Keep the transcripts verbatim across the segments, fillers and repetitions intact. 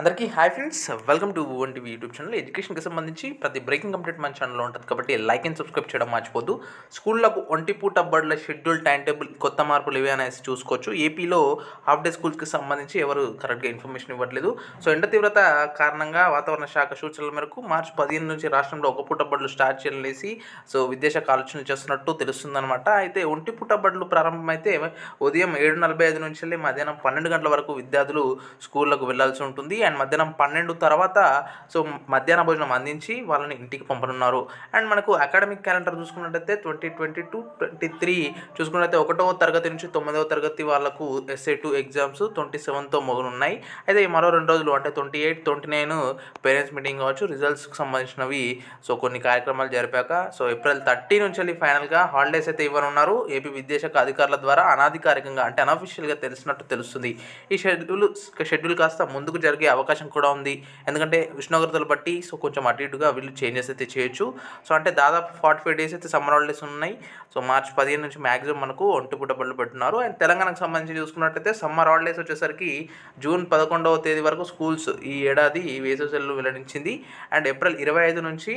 अंदरिकी hi friends welcome to Bhuvan TV YouTube channel education की संबंधी प्रति ब्रेकिंग कंप्लीट मन चैनल उंटदी लाइक एंड सब्सक्राइब मर्चिपोद्दु स्कूल्लकु ओंटि पूट बडल शेड्यूल टाइम टेबल कोत्त मार्पुलु इवे अनेसी चूसुकोवच्चु एपी लो हाफ डे स्कूल्स की संबंधी एवरू करेक्ट गा इन्फॉर्मेशन इव्वट्लेदु सो एंड तीव्रता कारणंगा वातावरण शाख सूचनल मेరకు మార్చి పదిహేను నుంచి రాష్ట్రంలో ఒక పూట బడులు స్టార్ట్ చేయలేసి సో విదేశీ ఆలోచన చేస్తున్నట్టు తెలుస్తుందన్నమాట అయితే ఒంటి పూట బడులు ప్రారంభమైతే ఉదయం ఏడు నలభై ఐదు నుంచి మధ్యాహ్నం పన్నెండు గంటల వరకు విద్యార్థులు స్కూల్లకు వెళ్ళాల్సి ఉంటుంది అండ్ మధ్యాహ్నం పన్నెండు తర్వాత సో మధ్యాహ్న భోజనం అందించి వాళ్ళని ఇంటికి పంపనున్నారు అండ్ మనకు అకాడమిక్ క్యాలెండర్ చూసుకున్నట్లయితే twenty twenty two twenty three చూసుకున్నట్లయితే ఒకటవ తరగతి నుంచి తొమ్మిదవ తరగతి వాళ్ళకు SA two exams twenty seventh మొదలున్నాయి అయితే మరో రెండు రోజులు అంటే twenty eight twenty nine parents meeting కావచ్చు రిజల్ట్స్ కు సంబంధించినవి సో కొన్ని కార్యక్రమాలు జరిపాక సో ఏప్రిల్ ముప్పై నుంచి ఫైనల్ గా హాలిడేస్ అయితే ఇవ్వనున్నారు ఏపీ విద్యాశాఖ అధికారుల ద్వారా అనాధికారికంగా అంటే అనఫిషియల్ గా తెలిసినట్టు తెలుస్తుంది ఈ షెడ్యూల్ షెడ్యూల్ కాస్త ముందుకు జరిగే అవకాశం కూడా ఉంది ఎందుకంటే ఉష్ణోగ్రతలు బట్టి సో కొంచెం అటు ఇటుగా వీళ్ళు చేంజెస్ అయితే చేయొచ్చు సో అంటే దాదాపు ఫార్టీ ఫైవ్ డేస్ అయితే సమ్మర్ హాలిడేస్ ఉన్నాయి సో మార్చి పదిహేను నుంచి మ్యాక్సిమం మనకు ఒంటి పూట బడులు పెట్టున్నారు అండ్ తెలంగాణకు సంబంధించి చూసుకున్నట్లయితే సమ్మర్ హాలిడేస్ వచ్చేసరికి జూన్ పదకొండవ తేదీ వరకు స్కూల్స్ ఈ ఏడాది వేసవిసెలవు వెల్లడించింది అండ్ ఏప్రిల్ ఇరవై ఐదు నుంచి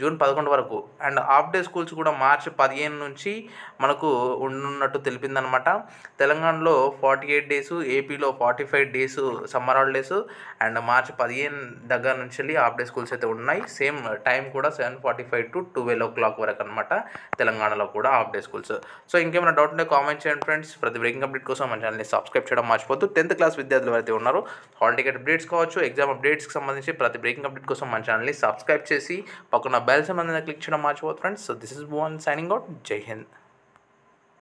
జూన్ పదకొండు వరకు అండ్ హాఫ్ డే స్కూల్స్ కూడా మార్చి పదిహేను నుంచి మనకు ఉండనున్నట్టు తెలిపిందనమాట తెలంగాణలో ఫార్టీ ఎయిట్ డేసు ఏపీలో forty five days summer holidays and మార్చి పదిహేను దగ్గర నుంచి వెళ్ళి హాఫ్ డే స్కూల్స్ అయితే ఉన్నాయి సేమ్ టైం కూడా seven forty five to twelve o'clock వరకు అనమాట తెలంగాణలో కూడా హాఫ్ డే స్కూల్స్ సో ఇంకేమైనా డౌట్ ఉంటే కామెంట్ చేయండి ఫ్రెండ్స్ ప్రతి బ్రేకింగ్ అప్డేట్ కోసం మన ఛానల్ని సబ్స్క్రైబ్ చేయడం మర్చిపోద్దు టెన్త్ క్లాస్ విద్యార్థులు అయితే ఉన్నారు హాల్ టికెట్ అప్డేట్స్ కావచ్చు ఎగ్జామ్ అప్డేట్స్కి సంబంధించి ప్రతి బ్రేకింగ్ అప్డేట్ కోసం మన ఛానల్ని సబ్స్క్రైబ్ చేసి పక్కన బెల్ సంబంధించిన క్లిక్ చేయడం మర్చిపోవద్దు friends so this is Bhuvan signing out జై హింద్.